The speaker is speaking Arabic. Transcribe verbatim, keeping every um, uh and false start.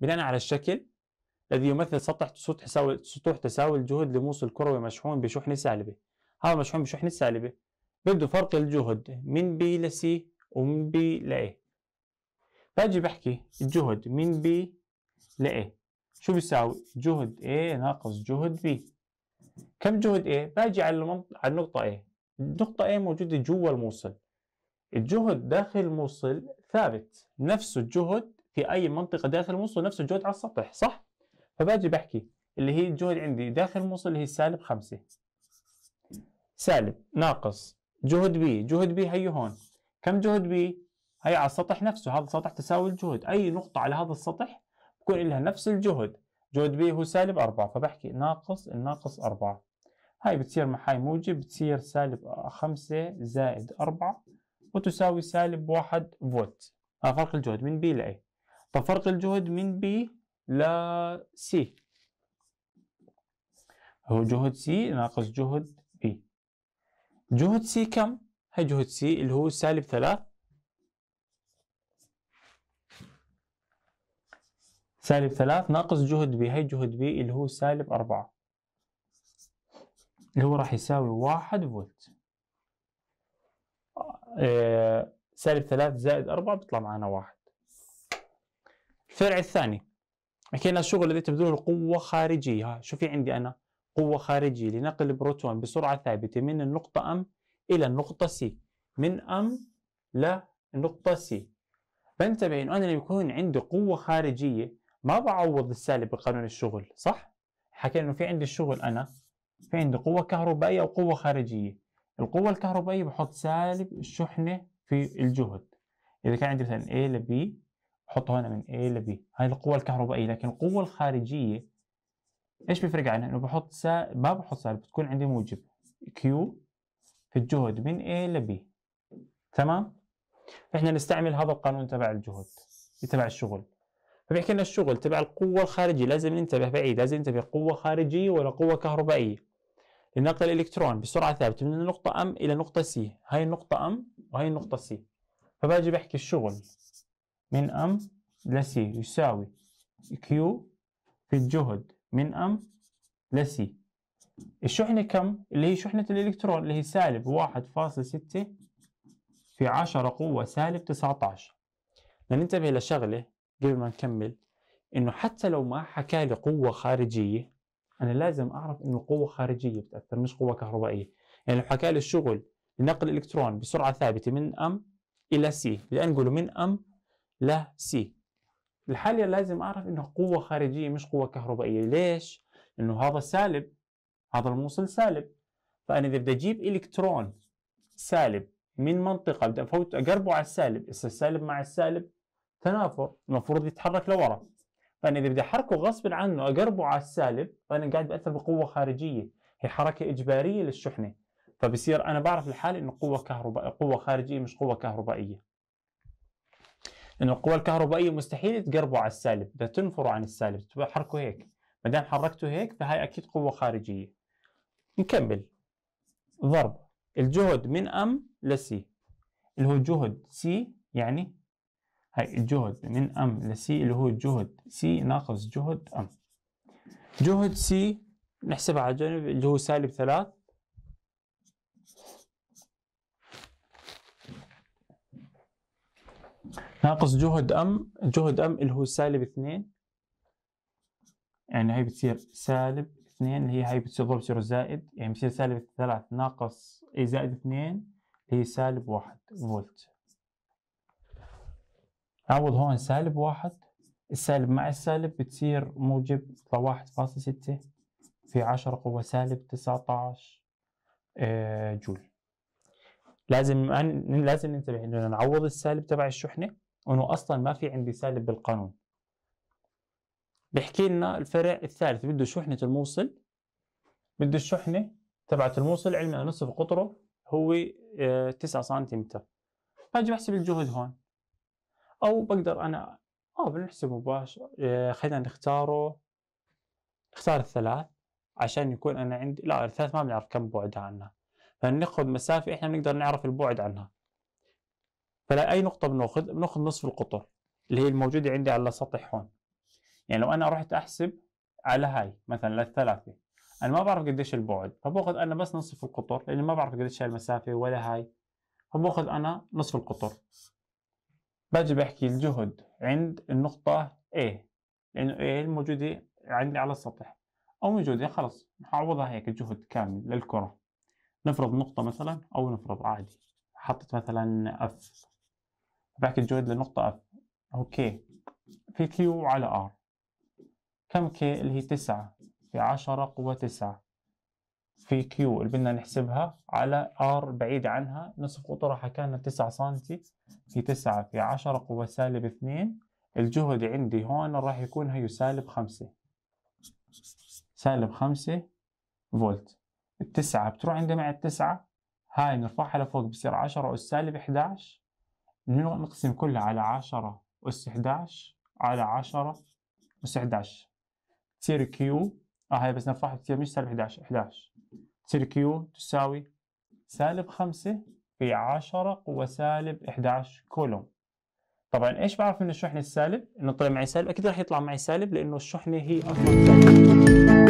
بناء على الشكل الذي يمثل سطح تساوي سطوح تساوي الجهد لموصل كروي مشحون بشحن سالبي. هذا مشحون بشحن سالبي، بده فرق الجهد من بي لسي ومن بي لإيه. باجي بحكي الجهد من بي لإيه شو بيساوي؟ جهد A ناقص جهد B. كم جهد A؟ باجي على المنطقة على النقطة A. النقطة A موجودة جوا الموصل. الجهد داخل الموصل ثابت، نفس الجهد في أي منطقة داخل الموصل، نفس الجهد على السطح، صح؟ فباجي بحكي اللي هي الجهد عندي داخل الموصل اللي هي سالب خمسة. سالب ناقص جهد B، جهد B هي هون. كم جهد B؟ هي على السطح نفسه، هذا السطح تساوي الجهد، أي نقطة على هذا السطح بكون لها نفس الجهد. جهد بي هو سالب أربعة، فبحكي ناقص الناقص أربعة، هاي بتصير مع هاي موجب، بتصير سالب خمسة زائد أربعة وتساوي سالب واحد فولت. هذا فرق الجهد من بي لإيه. طب فرق الجهد من بي لسي هو جهد سي ناقص جهد بي. جهد سي كم؟ هاي جهد سي اللي هو سالب ثلاثة، سالب ثلاثة ناقص جهد بي، هي جهد بي اللي هو سالب أربعة، اللي هو راح يساوي واحد فولت. آه سالب ثلاثة زائد أربعة بيطلع معنا واحد. الفرع الثاني حكينا الشغل الذي تبذله القوة خارجية. ها شو في عندي أنا؟ قوة خارجية لنقل بروتون بسرعة ثابتة من النقطة أم إلى النقطة سي، من أم للنقطة سي. بنتبه إنه أنا لما يكون عندي قوة خارجية ما بعوض السالب بقانون الشغل، صح؟ حكينا انه في عندي الشغل انا في عندي قوة كهربائية وقوة خارجية. القوة الكهربائية بحط سالب الشحنة في الجهد. إذا كان عندي مثلا A ل B بحط هنا من A ل B، هاي القوة الكهربائية. لكن القوة الخارجية ايش بيفرق عنها؟ انه بحط سالب، ما بحط سالب، بتكون عندي موجب Q في الجهد من A ل B. تمام؟ فاحنا نستعمل هذا القانون تبع الجهد تبع الشغل. فبيحكي لنا الشغل تبع القوة الخارجية، لازم ننتبه بعيد، لازم ننتبه قوة خارجية ولا قوة كهربائية لنقل الإلكترون بسرعة ثابتة من النقطة أم إلى النقطة سي. هاي النقطة أم وهي النقطة سي، فباجي بحكي الشغل من أم لسي يساوي كيو في الجهد من أم لسي. الشحنة كم؟ اللي هي شحنة الإلكترون اللي هي سالب واحد فاصل ستة في عشرة قوة سالب تسعة عشر. بدنا ننتبه لشغلة قبل ما نكمل، انه حتى لو ما حكى لي قوة خارجية انا لازم اعرف انه قوة خارجية بتأثر مش قوة كهربائية. يعني لو حكى لي الشغل لنقل الالكترون بسرعة ثابتة من ام الى سي، لان نقوله من ام ل سي، الحالة لازم اعرف انه قوة خارجية مش قوة كهربائية. ليش؟ انه هذا سالب، هذا الموصل سالب، فانا اذا بدي اجيب الكترون سالب من منطقة بدي افوت اقربه على السالب، هسه السالب مع السالب تنافر، المفروض يتحرك لورا، فأنا إذا بدي أحركه غصب عنه أقربه على السالب فأنا قاعد بأثر بقوة خارجية، هي حركة إجبارية للشحنة، فبصير أنا بعرف الحالة إنه قوة كهرباء قوة خارجية مش قوة كهربائية. إنه القوة الكهربائية مستحيل تقربه على السالب، بدها تنفره عن السالب، تحركه هيك، ما دام حركته هيك فهي أكيد قوة خارجية. نكمل. ضرب الجهد من أم لسي اللي هو جهد سي، يعني هاي الجهد من أم لسي اللي هو جهد سي ناقص جهد أم. جهد سي نحسبها على الجانب اللي هو سالب ثلاث، ناقص جهد أم، جهد أم اللي هو سالب اثنين، يعني هاي بتصير سالب اثنين اللي هي هاي بتصير ضرب بتصير زائد، يعني بتصير سالب ثلاث ناقص أي زائد اثنين اللي هي سالب واحد فولت. عوض هون سالب واحد، السالب مع السالب بتصير موجب واحد فاصل ستة في عشرة قوة سالب تسعة عشر جول. لازم لازم ننتبه انه نعوض السالب تبع الشحنة، وانه اصلا ما في عندي سالب بالقانون. بحكي لنا الفرع الثالث بده شحنة الموصل، بده الشحنة تبعت الموصل علما نصف قطره هو تسعة سنتيمتر. باجي بحسب الجهد هون، أو بقدر أنا آه بنحسب مباشر. آه خلينا نختاره، نختار الثلاث عشان يكون أنا عندي، لا الثلاث ما بنعرف كم بعدها عنها، فناخذ مسافة إحنا بنقدر نعرف البعد عنها. فلا أي نقطة بناخذ؟ بناخذ نصف القطر اللي هي الموجودة عندي على سطح هون. يعني لو انا رحت احسب على هاي مثلا للثلاثه، انا ما بعرف قديش البعد، فباخذ انا بس نصف القطر لاني ما بعرف قديش هاي المسافه ولا هاي، فباخذ انا نصف القطر. باجي بحكي الجهد عند النقطه A لانه A الموجوده عندي على السطح او موجوده، خلص هعوضها هيك جهد كامل للكره. نفرض نقطه مثلا، او نفرض عادي حطيت مثلا F، بحكي الجهد للنقطه F اوكي في كيو على ار، كم كي اللي هي تسعة في عشرة قوة تسعة، في كيو اللي بدنا نحسبها على ار بعيدة عنها، نصف قطرها حكالنا تسعة سنتي في تسعة في عشرة قوة سالب اثنين، الجهد عندي هون راح يكون هيو سالب خمسة، سالب خمسة فولت. التسعة بتروح عندي مع التسعة، هاي بنرفعها لفوق بصير عشرة أس سالب احدعش، نقسم كلها على عشرة أس احدعش على عشرة أس احدعش، تصير كيو اه هاي بس نرفعها بتصير مش سالب احدعش احدعش، تصير كيو تساوي سالب خمسة في عشرة قوة سالب احدعش كولوم. طبعا ايش بعرف من الشحنة السالب؟ انه طلع معي سالب، اكيد راح يطلع معي سالب لانه الشحنة هي اصلا سالب.